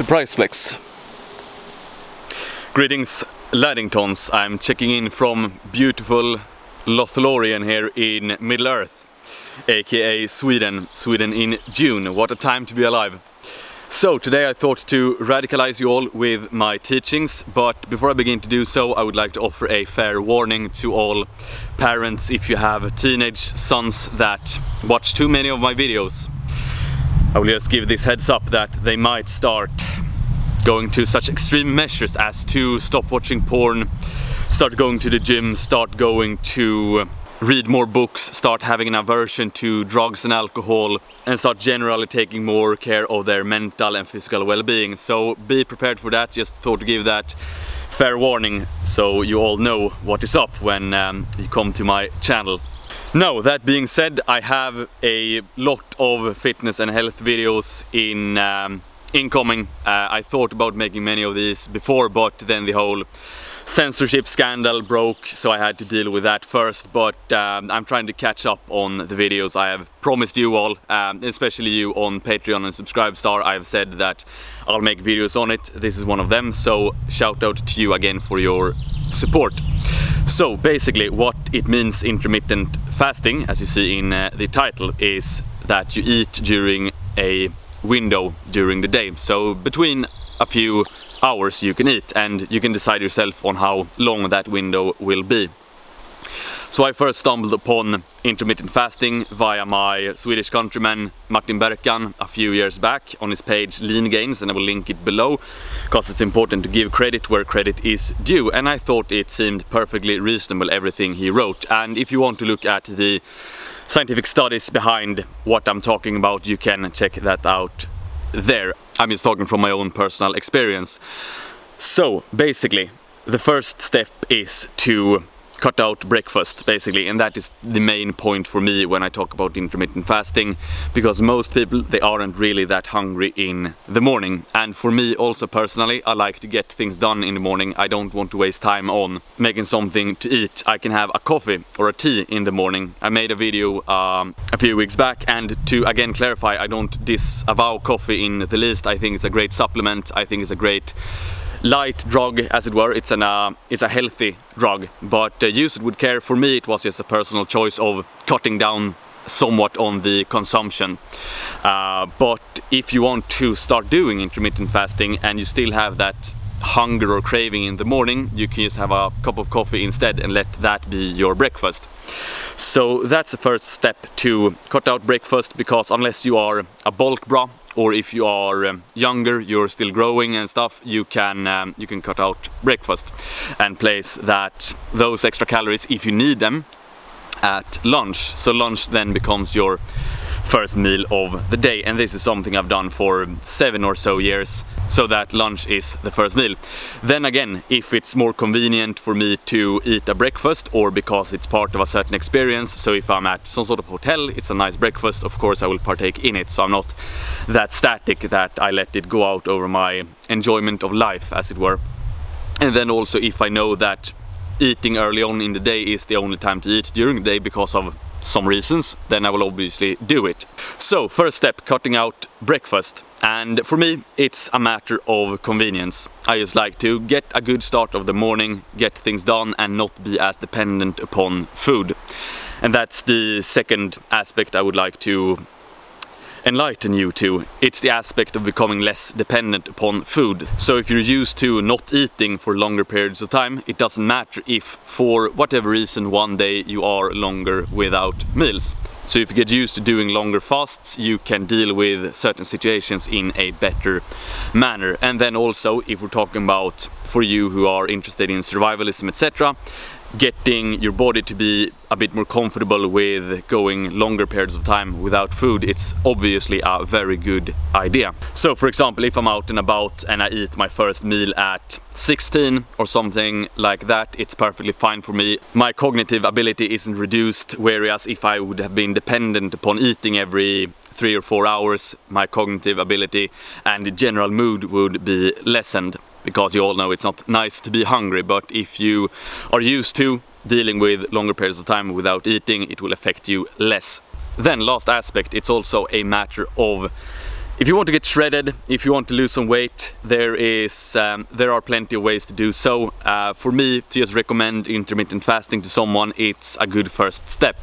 Surprise Flex. Greetings Laddingtons, I'm checking in from beautiful Lothlorien here in Middle-earth, aka Sweden. Sweden in June, what a time to be alive. So today I thought to radicalize you all with my teachings, but before I begin to do so I would like to offer a fair warning to all parents if you have teenage sons that watch too many of my videos. I will just give this heads up that they might start going to such extreme measures as to stop watching porn, start going to the gym, start going to read more books, start having an aversion to drugs and alcohol, and start generally taking more care of their mental and physical well-being. So be prepared for that, just thought to give that fair warning so you all know what is up when you come to my channel. Now, that being said, I have a lot of fitness and health videos in incoming. I thought about making many of these before, but then the whole censorship scandal broke, so I had to deal with that first, but I'm trying to catch up on the videos I have promised you all, especially you on Patreon and Subscribestar. I've said that I'll make videos on it. This is one of them, so shout out to you again for your support. So basically what it means, intermittent fasting, as you see in the title, is that you eat during a window during the day, so between a few hours you can eat, and you can decide yourself on how long that window will be. So I first stumbled upon intermittent fasting via my Swedish countryman Martin Berkhan a few years back on his page LeanGains, and I will link it below because it's important to give credit where credit is due, and I thought it seemed perfectly reasonable, everything he wrote. And if you want to look at the scientific studies behind what I'm talking about, you can check that out there. I'm just talking from my own personal experience. So basically the first step is to cut out breakfast, basically, and that is the main point for me when I talk about intermittent fasting, because most people, they aren't really that hungry in the morning. And for me also personally, I like to get things done in the morning. I don't want to waste time on making something to eat. I can have a coffee or a tea in the morning. I made a video a few weeks back, and to again clarify, I don't disavow coffee in the least. I think it's a great supplement. I think it's a great light drug, as it were. It's it's a healthy drug, but use it with care. For me it was just a personal choice of cutting down somewhat on the consumption, but if you want to start doing intermittent fasting and you still have that hunger or craving in the morning, you can just have a cup of coffee instead and let that be your breakfast. So that's the first step, to cut out breakfast, because unless you are a bulk bra, or if you are younger, you're still growing and stuff, you can cut out breakfast and place those extra calories, if you need them, at lunch. So lunch then becomes your first meal of the day, and this is something I've done for 7 or so years, so that lunch is the first meal. Then again, if it's more convenient for me to eat a breakfast, or because it's part of a certain experience, so if I'm at some sort of hotel, it's a nice breakfast, of course I will partake in it, so I'm not that static that I let it go out over my enjoyment of life, as it were. And then also, if I know that eating early on in the day is the only time to eat during the day because of some reasons, then I will obviously do it. So first step, cutting out breakfast, and for me it's a matter of convenience. I just like to get a good start of the morning, get things done, and not be as dependent upon food. And that's the second aspect I would like to enlighten you to. It's the aspect of becoming less dependent upon food. So if you're used to not eating for longer periods of time, it doesn't matter if for whatever reason one day you are longer without meals. So if you get used to doing longer fasts, you can deal with certain situations in a better manner. And then also, if we're talking about, for you who are interested in survivalism, etc., getting your body to be a bit more comfortable with going longer periods of time without food, it's obviously a very good idea. So for example, if I'm out and about and I eat my first meal at 16 or something like that, it's perfectly fine for me. My cognitive ability isn't reduced, whereas if I would have been dependent upon eating every 3 or 4 hours, my cognitive ability and the general mood would be lessened, because you all know it's not nice to be hungry. But if you are used to dealing with longer periods of time without eating, it will affect you less. Then last aspect, it's also a matter of If you want to get shredded, if you want to lose some weight, there are plenty of ways to do so. For me, to just recommend intermittent fasting to someone, it's a good first step.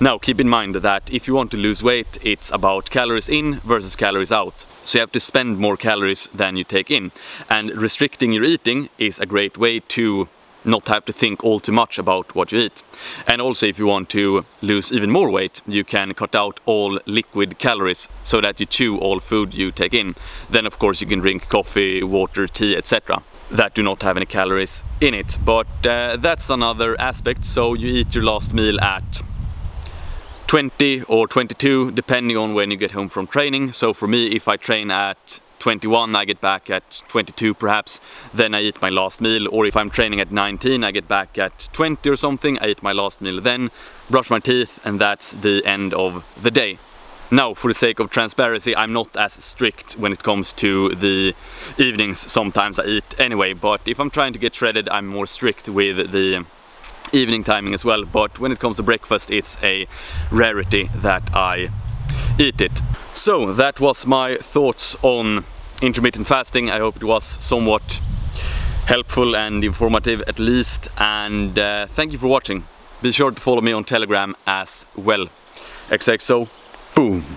Now, keep in mind that if you want to lose weight, it's about calories in versus calories out. So you have to spend more calories than you take in. And restricting your eating is a great way to not have to think all too much about what you eat. And also, if you want to lose even more weight, you can cut out all liquid calories so that you chew all food you take in. Then of course you can drink coffee, water, tea, etc. that do not have any calories in it. But that's another aspect. So you eat your last meal at 20 or 22, depending on when you get home from training. So for me, if I train at 21, I get back at 22 perhaps, then I eat my last meal. Or if I'm training at 19, I get back at 20 or something, I eat my last meal then, brush my teeth, and that's the end of the day. Now, for the sake of transparency, I'm not as strict when it comes to the evenings. Sometimes I eat anyway, but if I'm trying to get shredded, I'm more strict with the evening timing as well. But when it comes to breakfast, it's a rarity that I eat it. So that was my thoughts on intermittent fasting. I hope it was somewhat helpful and informative at least, and thank you for watching. Be sure to follow me on Telegram as well. XOXO, boom!